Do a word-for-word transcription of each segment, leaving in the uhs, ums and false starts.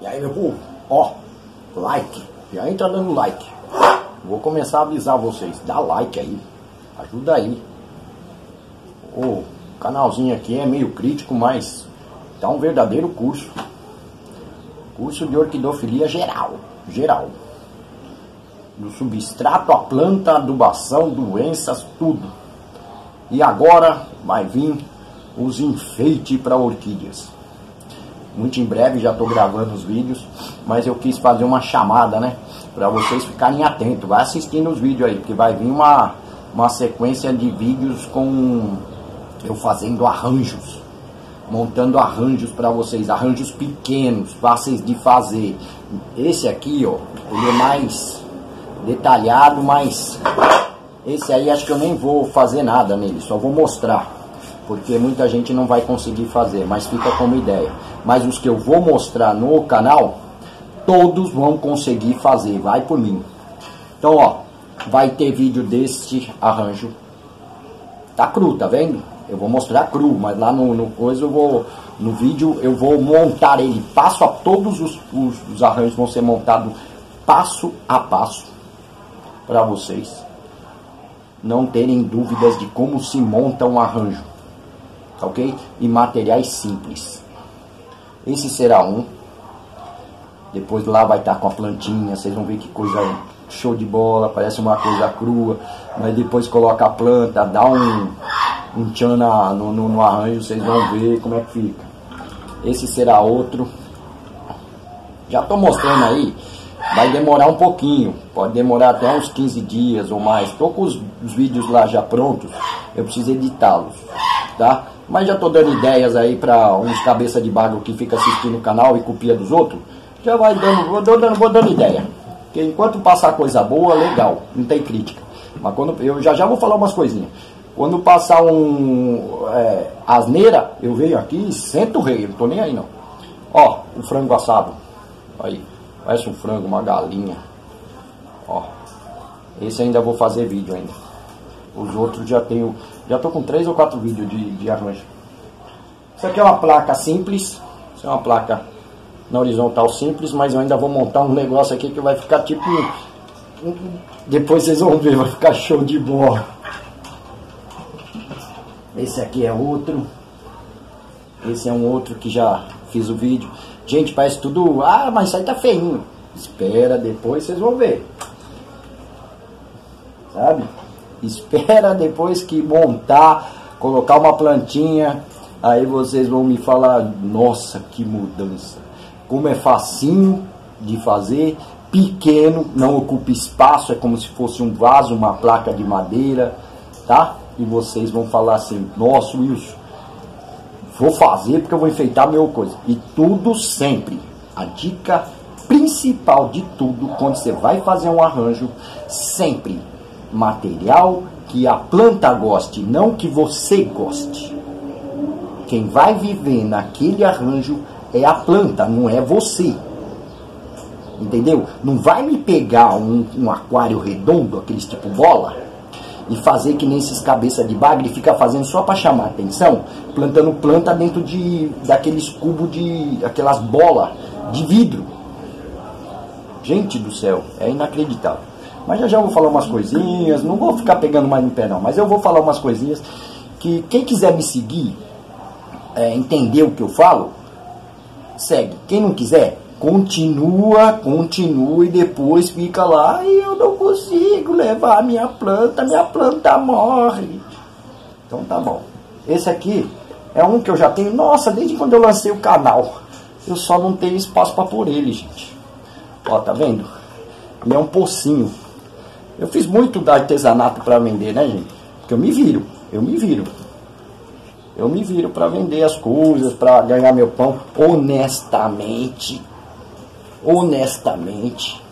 E aí, meu povo, ó, like. Já entra dando like. Vou começar a avisar vocês. Dá like aí. Ajuda aí. O canalzinho aqui é meio crítico, mas tá um verdadeiro curso. Curso de orquidofilia geral. Geral. Do substrato à planta, adubação, doenças, tudo. E agora vai vir os enfeites para orquídeas. Muito em breve, já estou gravando os vídeos, mas eu quis fazer uma chamada, né? Para vocês ficarem atentos. Vai assistindo os vídeos aí, porque vai vir uma, uma sequência de vídeos com eu fazendo arranjos. Montando arranjos para vocês, arranjos pequenos, fáceis de fazer. Esse aqui, ó, ele é mais detalhado, mas esse aí acho que eu nem vou fazer nada nele, só vou mostrar, porque muita gente não vai conseguir fazer, mas fica como ideia. Mas os que eu vou mostrar no canal, todos vão conseguir fazer, vai por mim. Então, ó, vai ter vídeo deste arranjo. Tá cru, tá vendo? Eu vou mostrar cru, mas lá no, no coisa eu vou, no vídeo eu vou montar ele passo a todos os, os, os arranjos vão ser montados passo a passo para vocês não terem dúvidas de como se monta um arranjo, ok? E materiais simples. Esse será um. Depois lá vai estar com a plantinha, vocês vão ver que coisa show de bola, parece uma coisa crua, mas depois coloca a planta, dá um, um tchan no, no, no arranjo, vocês vão ver como é que fica. Esse será outro. Já estou mostrando aí. Vai demorar um pouquinho, pode demorar até uns quinze dias ou mais. Estou com os, os vídeos lá já prontos, eu preciso editá-los, tá? Mas já estou dando ideias aí para uns cabeça de bagulho que fica assistindo o canal e copia dos outros. Já vai dando, vou dando, vou dando ideia. Porque enquanto passar coisa boa, legal, não tem crítica. Mas quando, eu já já vou falar umas coisinhas. Quando passar um é, asneira, eu venho aqui e sento o rei, não estou nem aí não. Ó, o frango assado, aí. Parece um frango, uma galinha. Ó, esse ainda vou fazer vídeo ainda. Os outros já tenho. Já tô com três ou quatro vídeos de, de arranjo. Isso aqui é uma placa simples. Isso é uma placa na horizontal simples, mas eu ainda vou montar um negócio aqui que vai ficar tipo. Depois vocês vão ver, vai ficar show de bola. Esse aqui é outro. Esse é um outro que já fiz o vídeo. Gente, parece tudo... Ah, mas isso aí tá feinho. Espera, depois vocês vão ver. Sabe? Espera depois que montar, colocar uma plantinha. Aí vocês vão me falar, nossa, que mudança. Como é facinho de fazer. Pequeno, não ocupa espaço. É como se fosse um vaso, uma placa de madeira. Tá? E vocês vão falar assim, nossa, Wilson. Vou fazer porque eu vou enfeitar meu coisa. E tudo sempre. A dica principal de tudo, quando você vai fazer um arranjo, sempre material que a planta goste, não que você goste. Quem vai viver naquele arranjo é a planta, não é você. Entendeu? Não vai me pegar um, um aquário redondo, aqueles tipo bola... E fazer que nem esses cabeça de bagre fica fazendo só para chamar atenção, plantando planta dentro de daqueles cubos de aquelas bolas de vidro. Gente do céu, é inacreditável. Mas já já vou falar umas coisinhas, não vou ficar pegando mais no pé não, mas eu vou falar umas coisinhas que quem quiser me seguir, é, entender o que eu falo, segue. Quem não quiser, Continua, continua e depois fica lá, e eu não consigo levar a minha planta, minha planta morre. Então tá bom. Esse aqui é um que eu já tenho, nossa, desde quando eu lancei o canal. Eu só não tenho espaço para pôr ele, gente. Ó, tá vendo? Ele é um pocinho. Eu fiz muito da artesanato para vender, né, gente? Porque eu me viro, eu me viro. Eu me viro para vender as coisas, para ganhar meu pão, honestamente. honestamente,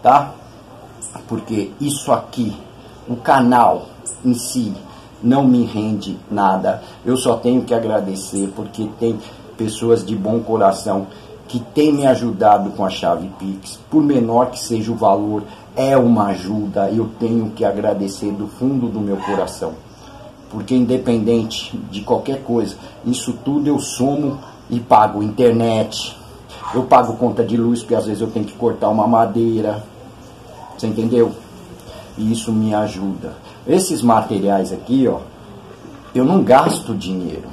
tá? Porque isso aqui, o canal em si, não me rende nada. Eu só tenho que agradecer, porque tem pessoas de bom coração que têm me ajudado com a chave Pix. Por menor que seja o valor, é uma ajuda. Eu tenho que agradecer do fundo do meu coração, porque independente de qualquer coisa, isso tudo eu somo e pago internet, Eu pago conta de luz, porque às vezes eu tenho que cortar uma madeira. Você entendeu? E isso me ajuda. Esses materiais aqui, ó, eu não gasto dinheiro.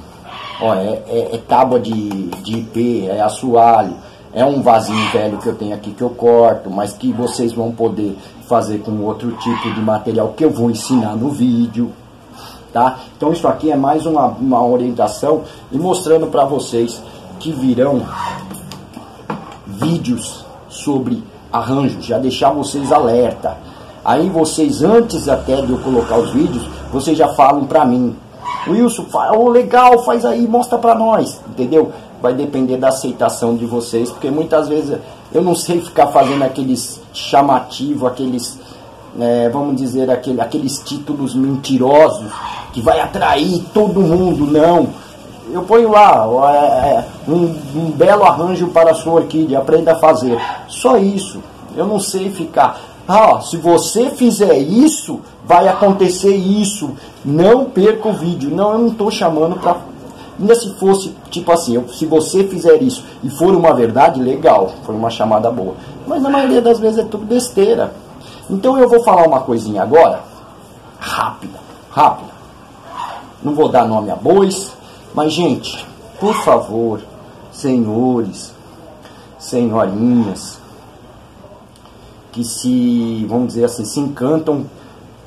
Ó, é, é, é tábua de, de I P, é assoalho, é um vasinho velho que eu tenho aqui que eu corto, mas que vocês vão poder fazer com outro tipo de material que eu vou ensinar no vídeo. Tá? Então isso aqui é mais uma, uma orientação e mostrando para vocês que virão vídeos sobre arranjos, já deixar vocês alerta. Aí vocês, antes até de eu colocar os vídeos, vocês já falam para mim: Wilson, oh, legal, faz aí, mostra para nós, entendeu? Vai depender da aceitação de vocês, porque muitas vezes eu não sei ficar fazendo aqueles chamativos, aqueles, é, vamos dizer, aquele, aqueles títulos mentirosos que vai atrair todo mundo, não. Eu ponho lá, é, um, um belo arranjo para a sua orquídea, aprenda a fazer. Só isso, eu não sei ficar... Ah, se você fizer isso, vai acontecer isso. Não perca o vídeo. Não, eu não estou chamando para... Ainda se fosse, tipo assim, eu, se você fizer isso e for uma verdade, legal. Foi uma chamada boa. Mas na maioria das vezes é tudo besteira. Então eu vou falar uma coisinha agora. Rápida, rápida. Não vou dar nome a bois. Mas, gente, por favor, senhores, senhorinhas... que se, vamos dizer assim, se encantam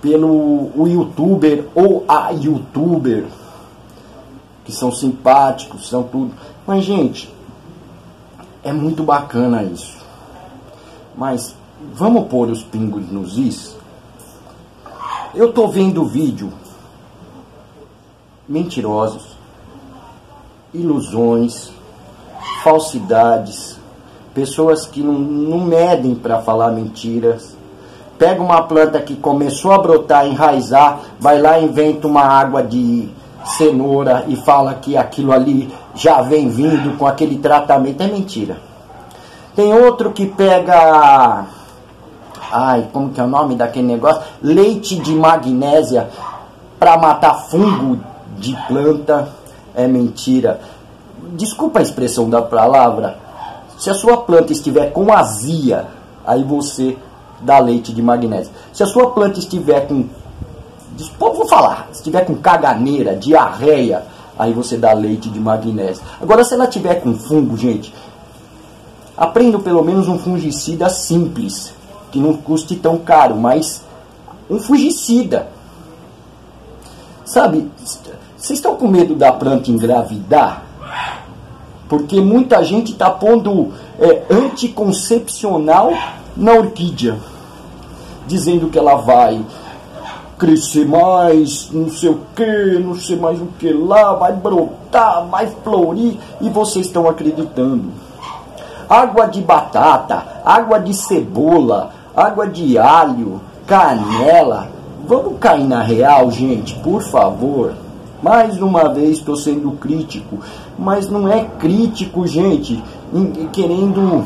pelo o youtuber ou a youtuber, que são simpáticos, são tudo. Mas, gente, é muito bacana isso. Mas vamos pôr os pingos nos is? Eu tô vendo vídeo mentirosos, ilusões, falsidades. Pessoas que não, não medem para falar mentiras. Pega uma planta que começou a brotar, enraizar, vai lá e inventa uma água de cenoura e fala que aquilo ali já vem vindo com aquele tratamento. É mentira. Tem outro que pega... Ai, como que é o nome daquele negócio? Leite de magnésia para matar fungo de planta. É mentira. Desculpa a expressão da palavra... Se a sua planta estiver com azia, aí você dá leite de magnésio. Se a sua planta estiver com... Vou falar. Se estiver com caganeira, diarreia, aí você dá leite de magnésio. Agora, se ela estiver com fungo, gente, aprenda pelo menos um fungicida simples, que não custe tão caro, mas um fungicida. Sabe, vocês estão com medo da planta engravidar? Porque muita gente está pondo é, anticoncepcional na orquídea. Dizendo que ela vai crescer mais, não sei o que, não sei mais o que lá, vai brotar, vai florir. E vocês estão acreditando. Água de batata, água de cebola, água de alho, canela. Vamos cair na real, gente, por favor. Mais uma vez estou sendo crítico, mas não é crítico, gente, querendo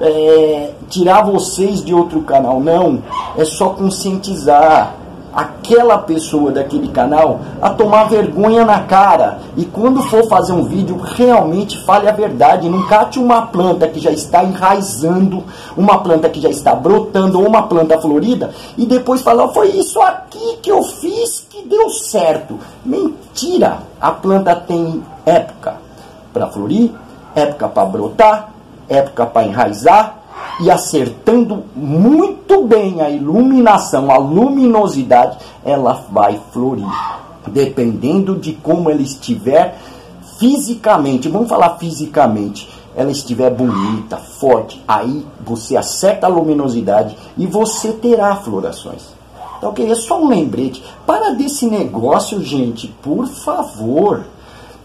é, tirar vocês de outro canal, não. É só conscientizar aquela pessoa daquele canal a tomar vergonha na cara. E quando for fazer um vídeo, realmente fale a verdade. Não cate uma planta que já está enraizando, uma planta que já está brotando, ou uma planta florida, e depois falar, foi isso aqui que eu fiz que deu certo. Mentira! A planta tem época para florir, época para brotar, época para enraizar. E acertando muito bem a iluminação, a luminosidade, ela vai florir. Dependendo de como ela estiver fisicamente, vamos falar fisicamente, ela estiver bonita, forte, aí você acerta a luminosidade e você terá florações. Então, ok? É só um lembrete. Para desse negócio, gente, por favor.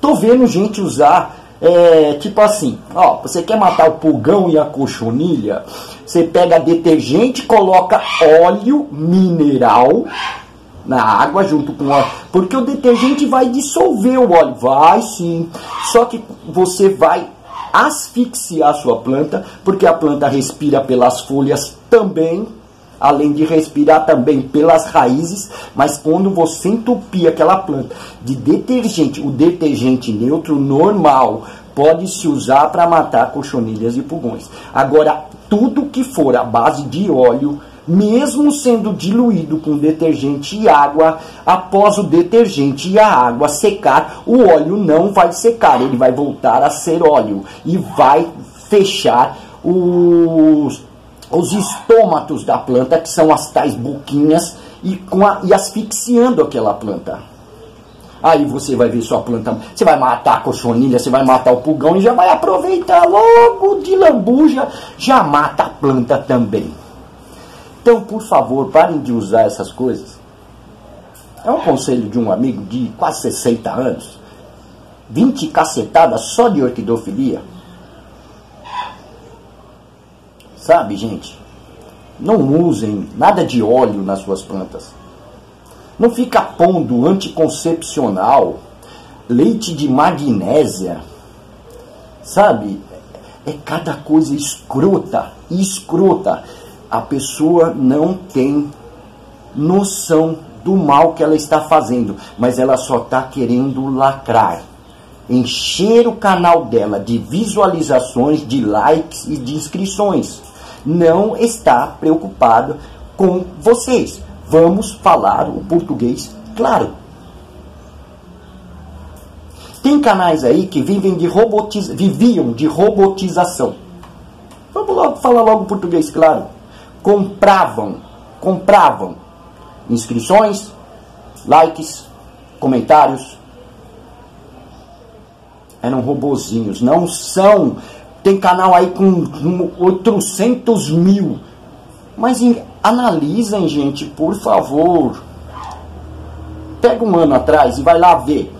Tô vendo gente usar... É, tipo assim, ó, você quer matar o pulgão e a cochonilha, você pega detergente, coloca óleo mineral na água junto com óleo, porque o detergente vai dissolver o óleo, vai sim, só que você vai asfixiar a sua planta, porque a planta respira pelas folhas também, além de respirar também pelas raízes, mas quando você entupir aquela planta de detergente, o detergente neutro normal, pode se usar para matar cochonilhas e pulgões. Agora, tudo que for à base de óleo, mesmo sendo diluído com detergente e água, após o detergente e a água secar, o óleo não vai secar, ele vai voltar a ser óleo e vai fechar os, os estômatos da planta, que são as tais boquinhas, e, com a, e asfixiando aquela planta. Aí você vai ver sua planta, você vai matar a cochonilha, você vai matar o pulgão e já vai aproveitar logo de lambuja, já mata a planta também. Então, por favor, parem de usar essas coisas. É um conselho de um amigo de quase sessenta anos. vinte cacetadas só de orquidofilia. Sabe, gente? Não usem nada de óleo nas suas plantas. Não fica pondo anticoncepcional, leite de magnésia. Sabe? É cada coisa escrota, escrota. A pessoa não tem noção do mal que ela está fazendo, mas ela só está querendo lacrar, encher o canal dela de visualizações, de likes e de inscrições. Não está preocupada com vocês. Vamos falar o português claro. Tem canais aí que vivem de robotiza- viviam de robotização. Vamos logo falar logo português claro. Compravam, compravam inscrições, likes, comentários. Eram robozinhos, não são. Tem canal aí com oitocentos mil. Mas analisem, gente, por favor. Pega um ano atrás e vai lá ver.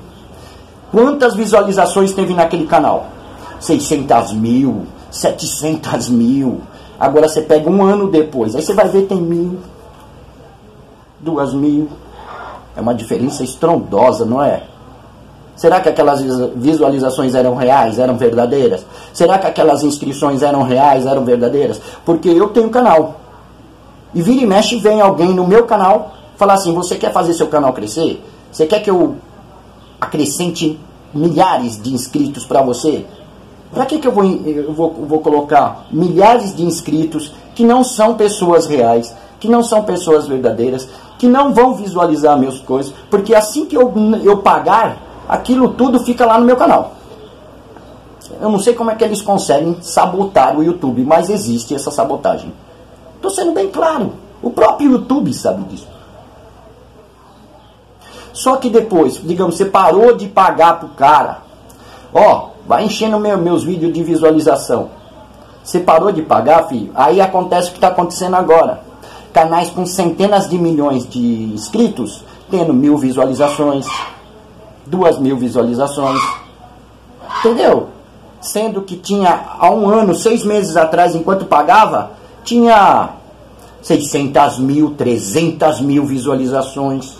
Quantas visualizações teve naquele canal? seiscentos mil, setecentos mil... Agora você pega um ano depois, aí você vai ver tem mil, duas mil. É uma diferença estrondosa, não é? Será que aquelas visualizações eram reais, eram verdadeiras? Será que aquelas inscrições eram reais, eram verdadeiras? Porque eu tenho canal. E vira e mexe vem alguém no meu canal falar assim, você quer fazer seu canal crescer? Você quer que eu acrescente milhares de inscritos para você? Para que, que eu, vou, eu vou, vou colocar milhares de inscritos que não são pessoas reais, que não são pessoas verdadeiras, que não vão visualizar minhas coisas, porque assim que eu, eu pagar, aquilo tudo fica lá no meu canal. Eu não sei como é que eles conseguem sabotar o YouTube, mas existe essa sabotagem. Estou sendo bem claro, o próprio YouTube sabe disso. Só que depois, digamos, você parou de pagar pro cara, ó... Vai enchendo meu, meus vídeos de visualização. Você parou de pagar, filho? Aí acontece o que está acontecendo agora. Canais com centenas de milhões de inscritos, tendo mil visualizações, duas mil visualizações. Entendeu? Sendo que tinha, há um ano, seis meses atrás, enquanto pagava, tinha seiscentos mil, trezentos mil visualizações.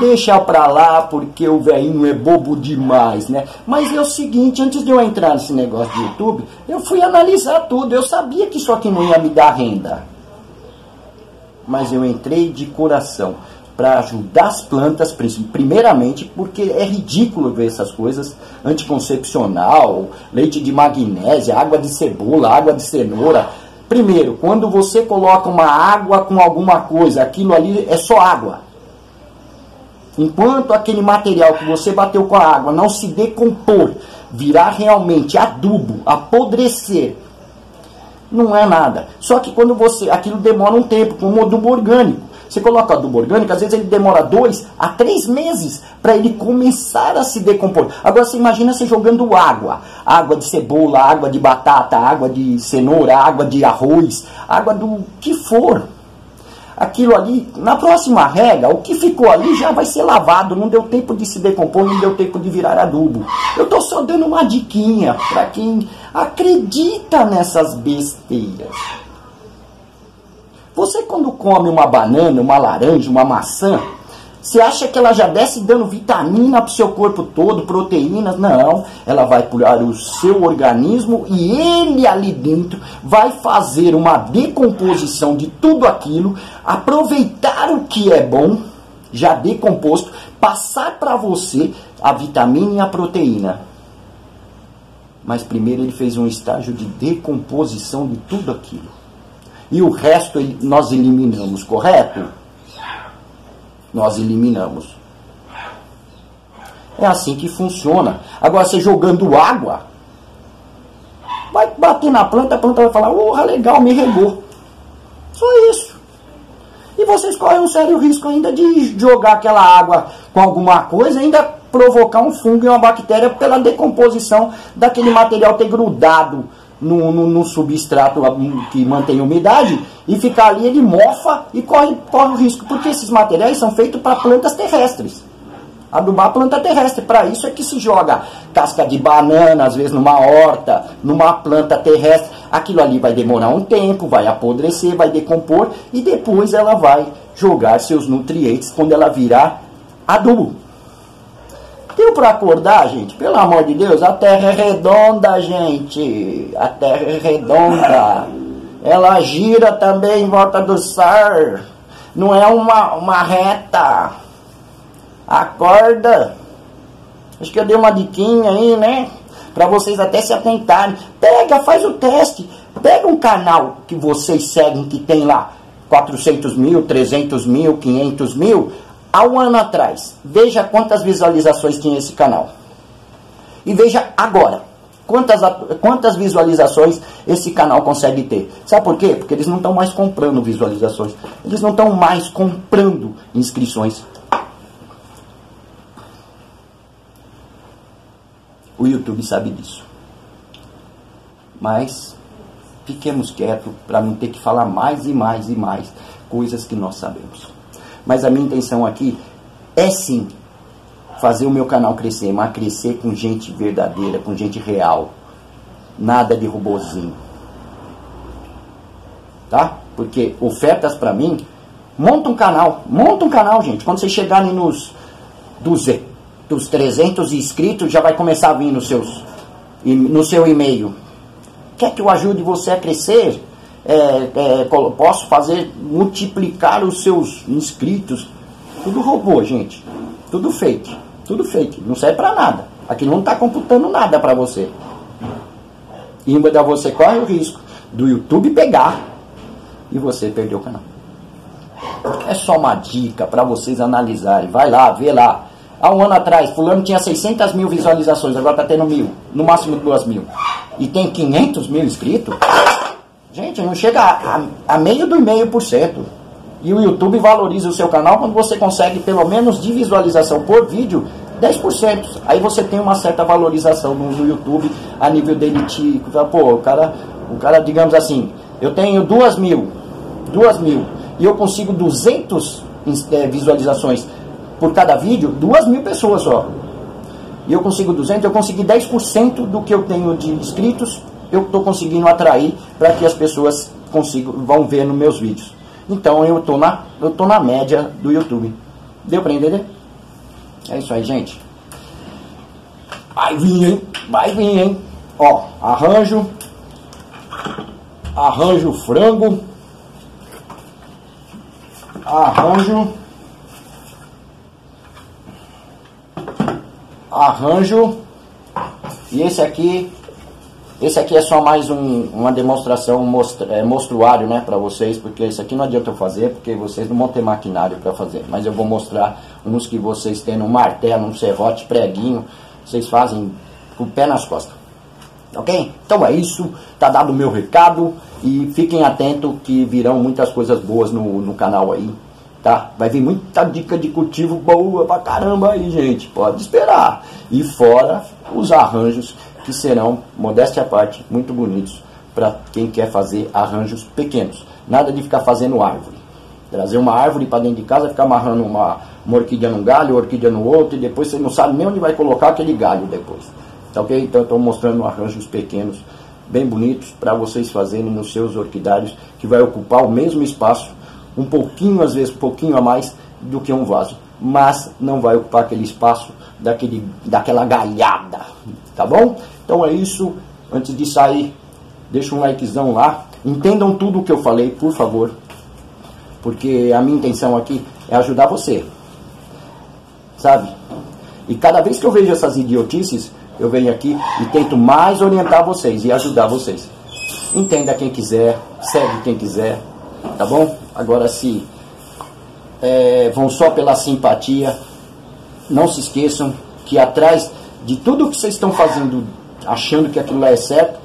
Deixa pra lá, porque o velhinho é bobo demais, né? Mas é o seguinte, antes de eu entrar nesse negócio de YouTube, eu fui analisar tudo. Eu sabia que isso aqui não ia me dar renda. Mas eu entrei de coração para ajudar as plantas, primeiramente, porque é ridículo ver essas coisas. Anticoncepcional, leite de magnésia, água de cebola, água de cenoura. Primeiro, quando você coloca uma água com alguma coisa, aquilo ali é só água. Enquanto aquele material que você bateu com a água não se decompor, virar realmente adubo, apodrecer, não é nada. Só que quando você, aquilo demora um tempo, como adubo orgânico. Você coloca adubo orgânico, às vezes ele demora dois a três meses para ele começar a se decompor. Agora você imagina você jogando água, água de cebola, água de batata, água de cenoura, água de arroz, água do que for. Aquilo ali, na próxima rega, o que ficou ali já vai ser lavado. Não deu tempo de se decompor, não deu tempo de virar adubo. Eu estou só dando uma diquinha para quem acredita nessas besteiras. Você quando come uma banana, uma laranja, uma maçã, você acha que ela já desce dando vitamina para o seu corpo todo, proteínas? Não, ela vai curar o seu organismo e ele ali dentro vai fazer uma decomposição de tudo aquilo, aproveitar o que é bom, já decomposto, passar para você a vitamina e a proteína. Mas primeiro ele fez um estágio de decomposição de tudo aquilo. E o resto nós eliminamos, correto? Nós eliminamos. É assim que funciona. Agora, você jogando água, vai bater na planta, a planta vai falar, oh, legal, me regou. Só isso. E vocês correm um sério risco ainda de jogar aquela água com alguma coisa, ainda provocar um fungo e uma bactéria pela decomposição daquele material ter grudado no, no, no substrato que mantém a umidade e ficar ali, ele mofa e corre, corre o risco, porque esses materiais são feitos para plantas terrestres. Adubar a planta terrestre, para isso é que se joga casca de banana, às vezes numa horta, numa planta terrestre. Aquilo ali vai demorar um tempo, vai apodrecer, vai decompor e depois ela vai jogar seus nutrientes quando ela virar adubo. Deu para acordar, gente? Pelo amor de Deus, a Terra é redonda, gente. A Terra é redonda. Ela gira também em volta do Sol. Não é uma, uma reta. Acorda. Acho que eu dei uma diquinha aí, né? Para vocês até se atentarem. Pega, faz o teste. Pega um canal que vocês seguem, que tem lá quatrocentos mil, trezentos mil, quinhentos mil... Há um ano atrás, veja quantas visualizações tinha esse canal. E veja agora, quantas, quantas visualizações esse canal consegue ter. Sabe por quê? Porque eles não estão mais comprando visualizações. Eles não estão mais comprando inscrições. O YouTube sabe disso. Mas, fiquemos quietos para não ter que falar mais e mais e mais coisas que nós sabemos. Mas a minha intenção aqui é sim fazer o meu canal crescer, mas crescer com gente verdadeira, com gente real. Nada de robozinho. Tá? Porque ofertas pra mim, monta um canal, monta um canal, gente. Quando vocês chegarem nos duzentos, dos trezentos inscritos, já vai começar a vir nos seus, no seu e-mail. Quer que eu ajude você a crescer? É, é, posso fazer multiplicar os seus inscritos. Tudo robô, gente. Tudo fake. Tudo fake. Não serve pra nada. Aqui não tá computando nada pra você. E ainda você corre o risco do YouTube pegar e você perder o canal. É só uma dica pra vocês analisarem. Vai lá, vê lá. Há um ano atrás, fulano tinha seiscentas mil visualizações. Agora tá tendo mil. No máximo duas mil. E tem quinhentos mil inscritos. Gente, não chega a, a, a meio do meio por cento. E o YouTube valoriza o seu canal quando você consegue pelo menos de visualização por vídeo dez por cento. Aí você tem uma certa valorização no YouTube a nível dele. Te, pô, o cara, o cara, digamos assim, eu tenho duas mil, duas mil e eu consigo duzentas é, visualizações por cada vídeo, duas mil pessoas só. E eu consigo duzentas, eu consegui dez por cento do que eu tenho de inscritos. Eu estou conseguindo atrair para que as pessoas consigam, vão ver nos meus vídeos. Então eu estou na, eu estou na média do YouTube. Deu para entender? É isso aí, gente. Vai vir, hein? Vai vir, hein? Ó, arranjo. Arranjo frango. Arranjo. Arranjo. E esse aqui... Esse aqui é só mais um, uma demonstração mostra, é, mostruário, né, para vocês, porque isso aqui não adianta eu fazer, porque vocês não vão ter maquinário para fazer. Mas eu vou mostrar uns que vocês têm um martelo, um serrote, preguinho, vocês fazem com o pé nas costas. Ok? Então é isso, tá dado o meu recado e fiquem atentos que virão muitas coisas boas no, no canal aí, tá? Vai vir muita dica de cultivo boa pra caramba aí, gente, pode esperar. E fora os arranjos, que serão, modéstia à parte, muito bonitos para quem quer fazer arranjos pequenos. Nada de ficar fazendo árvore. Trazer uma árvore para dentro de casa, ficar amarrando uma, uma orquídea num galho, orquídea no outro, e depois você não sabe nem onde vai colocar aquele galho depois. Tá ok? Então eu estou mostrando arranjos pequenos, bem bonitos, para vocês fazerem nos seus orquidários, que vai ocupar o mesmo espaço, um pouquinho, às vezes, um pouquinho a mais do que um vaso. Mas não vai ocupar aquele espaço daquele, daquela galhada, tá bom? Então é isso, antes de sair, deixa um likezão lá. Entendam tudo o que eu falei, por favor. Porque a minha intenção aqui é ajudar você. sabe? E cada vez que eu vejo essas idiotices, eu venho aqui e tento mais orientar vocês e ajudar vocês. Entenda quem quiser, segue quem quiser, tá bom? Agora, se é, vão só pela simpatia, não se esqueçam que atrás de tudo que vocês estão fazendo, achando que aquilo lá é certo,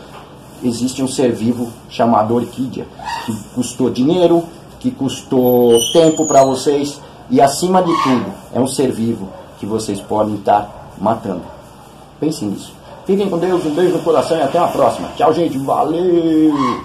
existe um ser vivo chamado orquídea, que custou dinheiro, que custou tempo para vocês, e acima de tudo, é um ser vivo que vocês podem estar matando. Pensem nisso. Fiquem com Deus, um beijo no coração e até a próxima. Tchau, gente. Valeu!